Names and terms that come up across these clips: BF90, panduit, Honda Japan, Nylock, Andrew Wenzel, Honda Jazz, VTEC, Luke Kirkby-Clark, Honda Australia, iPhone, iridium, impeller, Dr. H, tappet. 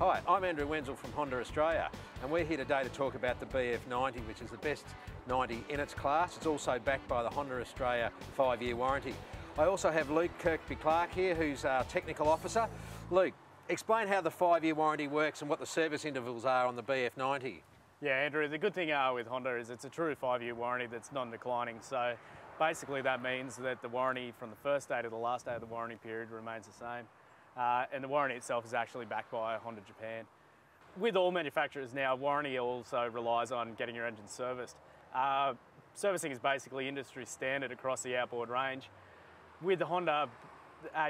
Hi, I'm Andrew Wenzel from Honda Australia, and we're here today to talk about the BF90, which is the best 90 in its class. It's also backed by the Honda Australia 5-year warranty. I also have Luke Kirkby-Clark here, who's our technical officer. Luke, explain how the 5-year warranty works and what the service intervals are on the BF90. Yeah, Andrew, the good thing with Honda is it's a true 5-year warranty that's non-declining. So basically that means that the warranty from the first day to the last day of the warranty period remains the same. And the warranty itself is actually backed by Honda Japan. With all manufacturers now, warranty also relies on getting your engine serviced. Servicing is basically industry standard across the outboard range. With the Honda,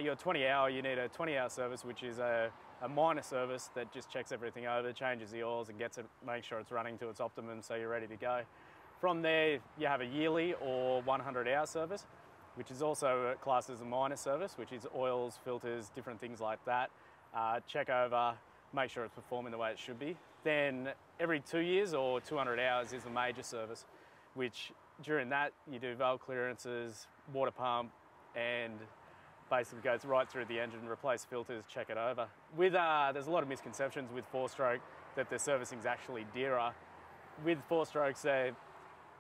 your 20-hour, you need a 20-hour service, which is a minor service that just checks everything over, changes the oils and makes sure it's running to its optimum so you're ready to go. From there, you have a yearly or 100-hour service, which is also classed as a minor service, which is oils, filters, different things like that. Check over, make sure it's performing the way it should be. Then every 2 years or 200 hours is a major service, which during that you do valve clearances, water pump, and basically goes right through the engine, replace filters, check it over. With there's a lot of misconceptions with 4-stroke that the servicing's actually dearer. With 4-strokes,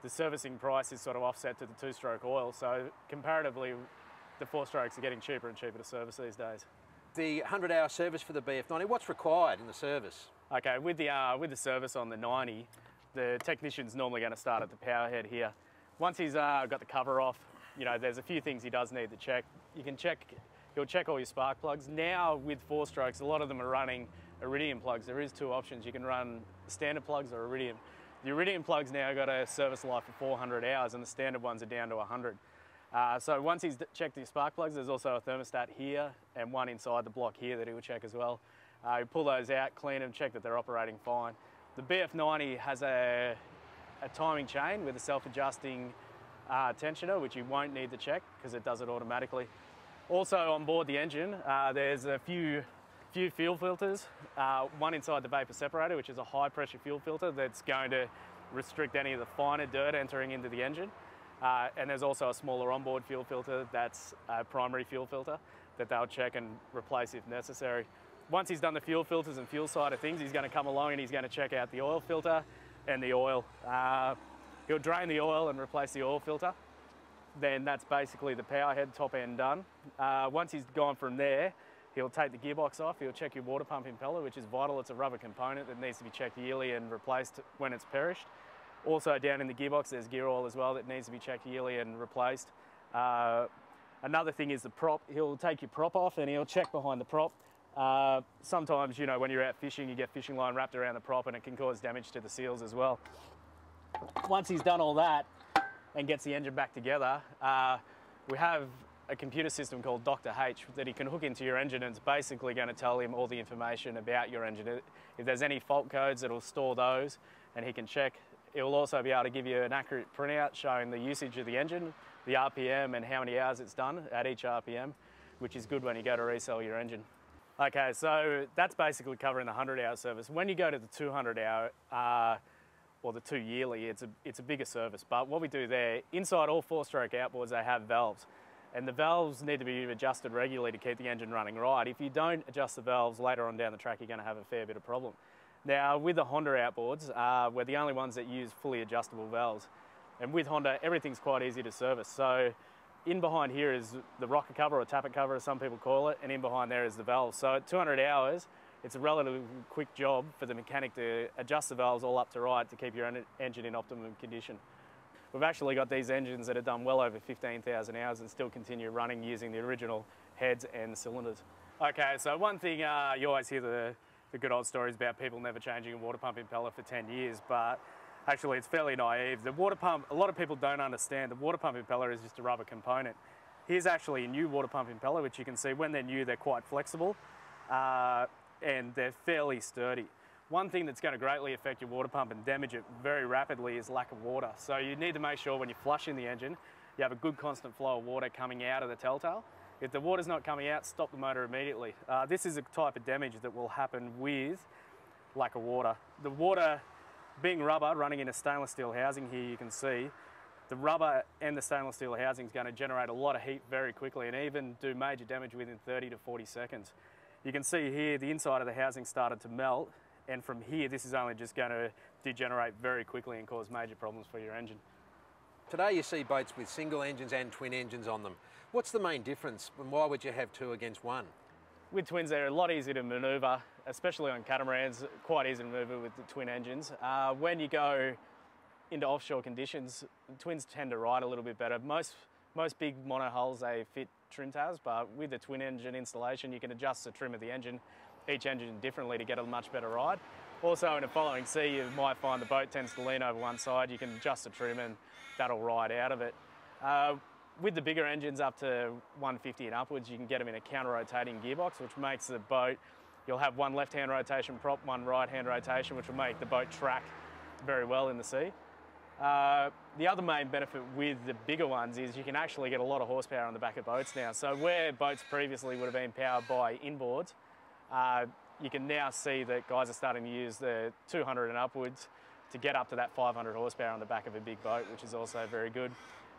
the servicing price is sort of offset to the 2-stroke oil, so comparatively the 4-strokes are getting cheaper and cheaper to service these days. The 100-hour service for the BF90, what's required in the service? Okay, with the service on the 90, the technician's normally going to start at the power head here. Once he's got the cover off, you know, there's a few things he does need to check. He'll check all your spark plugs. Now with 4-strokes, a lot of them are running iridium plugs. There is two options. You can run standard plugs or iridium. The iridium plug's now got a service life of 400 hours and the standard ones are down to 100. So once he's checked his spark plugs, there's also a thermostat here and one inside the block here that he will check as well. He'll pull those out, clean them, check that they're operating fine. The BF90 has a timing chain with a self-adjusting tensioner, which you won't need to check because it does it automatically. Also on board the engine, there's a few fuel filters, one inside the vapor separator, which is a high pressure fuel filter that's going to restrict any of the finer dirt entering into the engine. And there's also a smaller onboard fuel filter that's a primary fuel filter that they'll check and replace if necessary. Once he's done the fuel filters and fuel side of things, he's going to come along and he's going to check out the oil filter and the oil. He'll drain the oil and replace the oil filter. Then that's basically the power head top end done. Once he's gone from there, he'll take the gearbox off, he'll check your water pump impeller, which is vital. It's a rubber component that needs to be checked yearly and replaced when it's perished. Also down in the gearbox, there's gear oil as well that needs to be checked yearly and replaced. Another thing is the prop. He'll take your prop off and he'll check behind the prop. Sometimes, you know, when you're out fishing, you get fishing line wrapped around the prop and it can cause damage to the seals as well. Once he's done all that and gets the engine back together, we have a computer system called Dr. H that he can hook into your engine, and it's basically going to tell him all the information about your engine. If there's any fault codes, it'll store those and he can check. It will also be able to give you an accurate printout showing the usage of the engine, the RPM and how many hours it's done at each RPM, which is good when you go to resell your engine. Okay, so that's basically covering the 100-hour service. When you go to the 200-hour, or the 2 yearly, it's a bigger service. But what we do there, inside all 4-stroke outboards, they have valves. And the valves need to be adjusted regularly to keep the engine running right. If you don't adjust the valves later on down the track, you're going to have a fair bit of problem. Now, with the Honda outboards, we're the only ones that use fully adjustable valves. And with Honda, everything's quite easy to service. So in behind here is the rocker cover or tappet cover, as some people call it, and in behind there is the valve. So at 200 hours, it's a relatively quick job for the mechanic to adjust the valves all up to right to keep your engine in optimum condition. We've actually got these engines that have done well over 15,000 hours and still continue running using the original heads and cylinders. Okay, so one thing, you always hear the good old stories about people never changing a water pump impeller for 10 years, but actually it's fairly naive. The water pump, a lot of people don't understand, the water pump impeller is just a rubber component. Here's actually a new water pump impeller, which you can see when they're new, they're quite flexible and they're fairly sturdy. One thing that's going to greatly affect your water pump and damage it very rapidly is lack of water. So you need to make sure when you're flushing the engine, you have a good constant flow of water coming out of the telltale. If the water's not coming out, stop the motor immediately. This is a type of damage that will happen with lack of water. The water, being rubber, running in a stainless steel housing here, you can see, the rubber and the stainless steel housing is going to generate a lot of heat very quickly and even do major damage within 30 to 40 seconds. You can see here the inside of the housing started to melt, and from here this is only just going to degenerate very quickly and cause major problems for your engine. Today you see boats with single engines and twin engines on them. What's the main difference, and why would you have two against one? With twins, they're a lot easier to manoeuvre, especially on catamarans, quite easy to manoeuvre with the twin engines. When you go into offshore conditions, twins tend to ride a little bit better. Most big monohulls, they fit trim tails, but with the twin engine installation, you can adjust the trim of the engine, each engine differently, to get a much better ride. Also, in a following sea, you might find the boat tends to lean over one side. You can adjust the trim and that'll ride out of it. With the bigger engines up to 150 and upwards, you can get them in a counter-rotating gearbox, which makes the boat, you'll have one left-hand rotation prop, one right-hand rotation, which will make the boat track very well in the sea. The other main benefit with the bigger ones is you can actually get a lot of horsepower on the back of boats now. So where boats previously would have been powered by inboards, you can now see that guys are starting to use the 200 and upwards to get up to that 500 horsepower on the back of a big boat, which is also very good.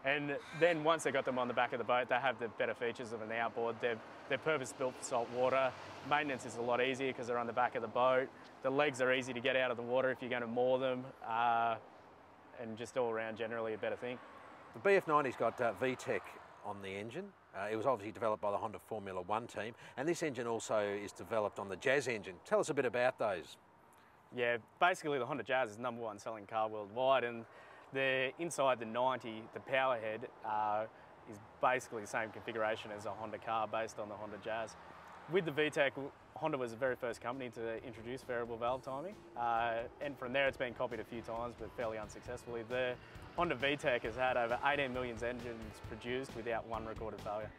And then once they've got them on the back of the boat, they have the better features of an outboard. They're purpose-built for salt water. Maintenance is a lot easier because they're on the back of the boat. The legs are easy to get out of the water if you're going to moor them. And just all around, generally a better thing. The BF90's got VTEC on the engine. It was obviously developed by the Honda Formula One team, and this engine also is developed on the Jazz engine. Tell us a bit about those. Yeah, basically the Honda Jazz is the #1 selling car worldwide, and the inside the 90, the powerhead is basically the same configuration as a Honda car based on the Honda Jazz. With the VTEC, Honda was the very first company to introduce variable valve timing, and from there it's been copied a few times but fairly unsuccessfully. The Honda VTEC has had over 18 million engines produced without one recorded failure.